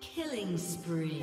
Killing spree.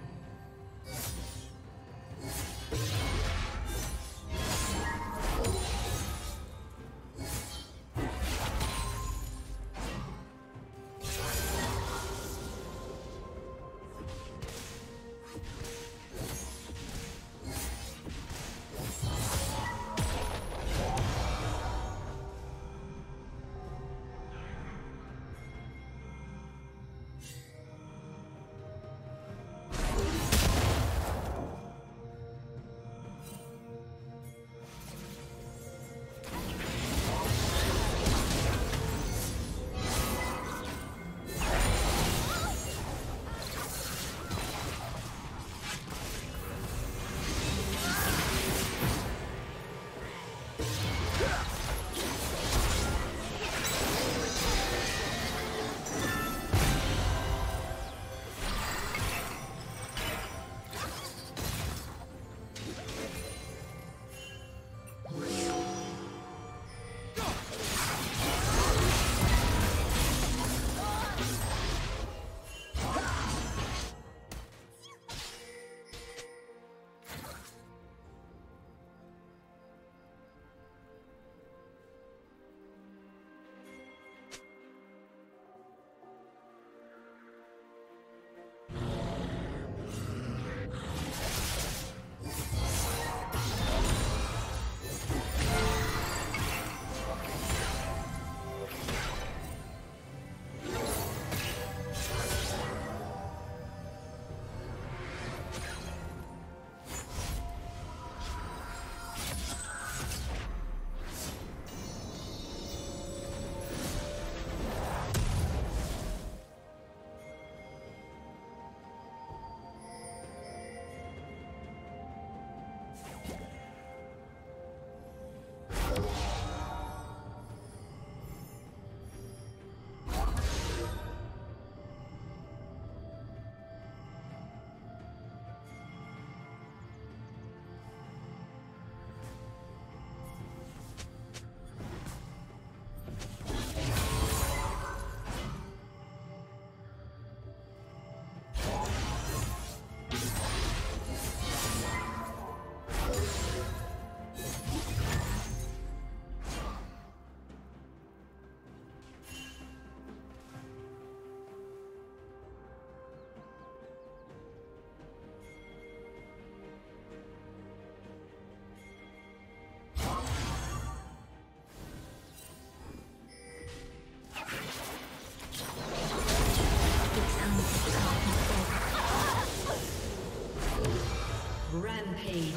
Rampage.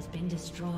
has been destroyed.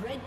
Red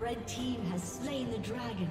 Red Team has slain the dragon.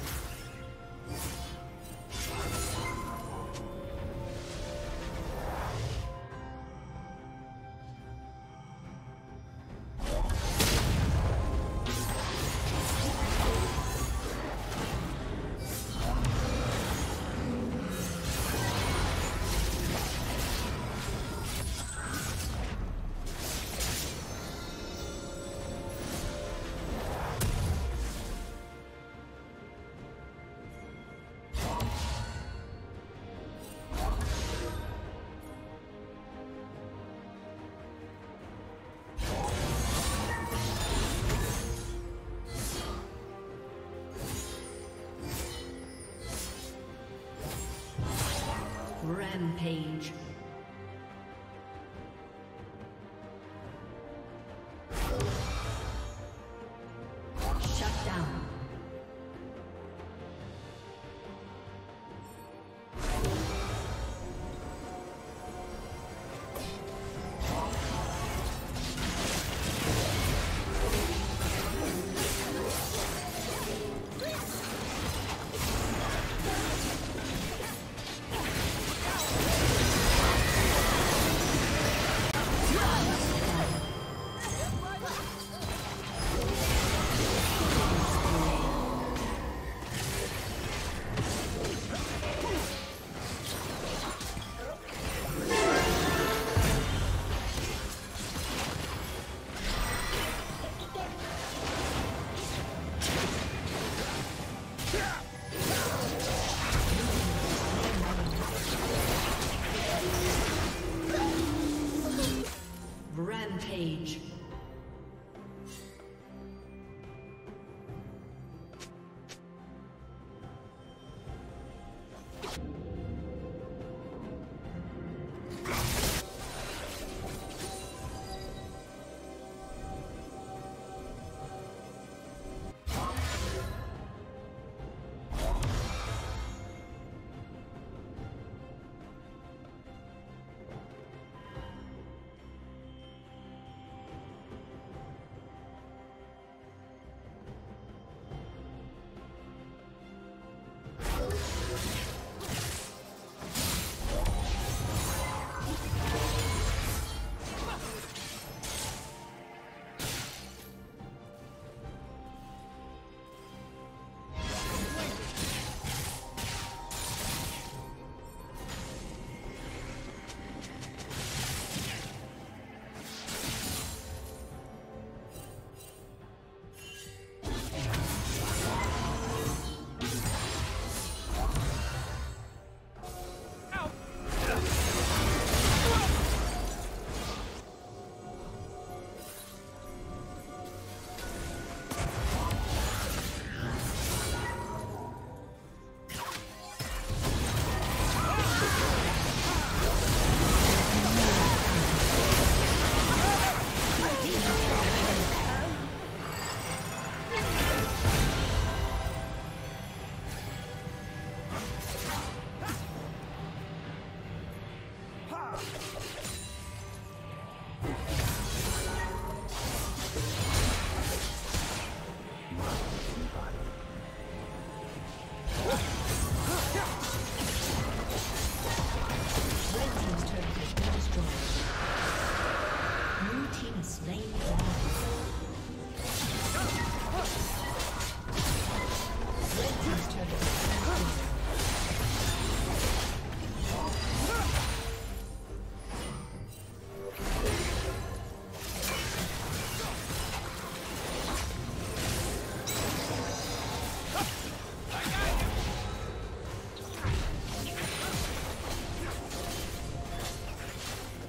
Rampage.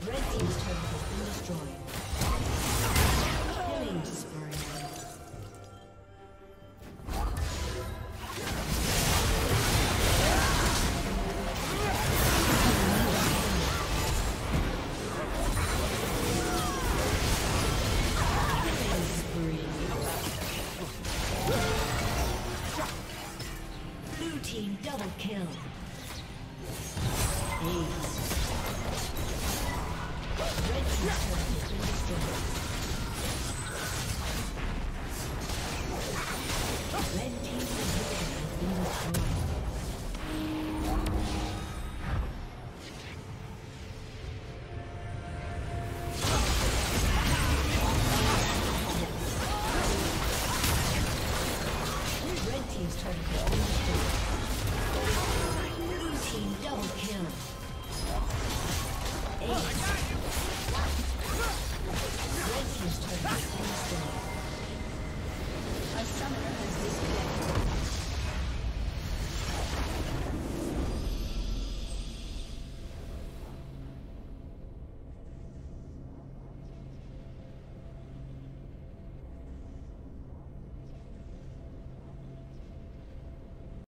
Red team's turret has been destroyed. Red team's inhibitor has been destroyed.